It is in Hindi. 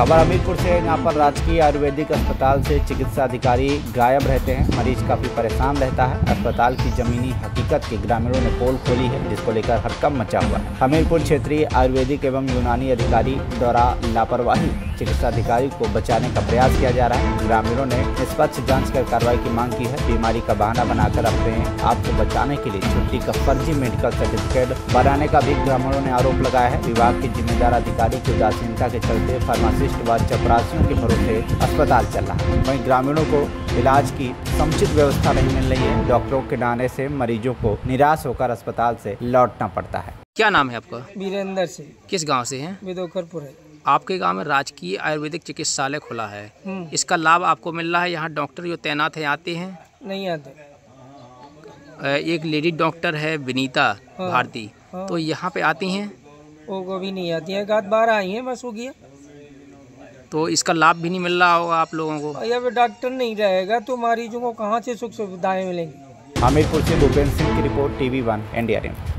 खबर हमीरपुर से है, यहाँ पर राजकीय आयुर्वेदिक अस्पताल से चिकित्सा अधिकारी गायब रहते हैं। मरीज काफ़ी परेशान रहता है। अस्पताल की जमीनी हकीकत के ग्रामीणों ने पोल खोली है, जिसको लेकर हड़कंप मचा हुआ है। हमीरपुर क्षेत्रीय आयुर्वेदिक एवं यूनानी अधिकारी द्वारा लापरवाही चिकित्सा अधिकारी को बचाने का प्रयास किया जा रहा है। ग्रामीणों ने निष्पक्ष जाँच कर कार्रवाई की मांग की है। बीमारी का बहाना बनाकर अपने आप को बचाने के लिए छुट्टी का फर्जी मेडिकल सर्टिफिकेट बनाने का भी ग्रामीणों ने आरोप लगाया है। विभाग के जिम्मेदार अधिकारी की उदासीनता के चलते फार्मासिस्ट व चपरासियों के भरोसे अस्पताल चल रहा है। वहीं ग्रामीणों को इलाज की समुचित व्यवस्था नहीं मिल रही है। डॉक्टरों के डांडे से मरीजों को निराश होकर अस्पताल से लौटना पड़ता है। क्या नाम है आपका? वीरेंद्र सिंह। किस गाँव से है? वेदोकरपुर है। आपके गांव में राजकीय आयुर्वेदिक चिकित्सालय खुला है, इसका लाभ आपको मिल रहा है? यहाँ डॉक्टर जो तैनात है आते हैं? नहीं आते। एक लेडी डॉक्टर है विनीता भारती, तो यहाँ पे आती हैं? वो भी नहीं आती है, एक आध बार आई है बस, हो गया। तो इसका लाभ भी नहीं मिल रहा होगा आप लोगों को? यहाँ पे डॉक्टर नहीं रहेगा तो मरीजों को कहाँ से सुख सुविधाएँ मिलेंगी? हमीरपुर से भूपेंद्र सिंह की रिपोर्ट, TV1 इंडिया न्यूज।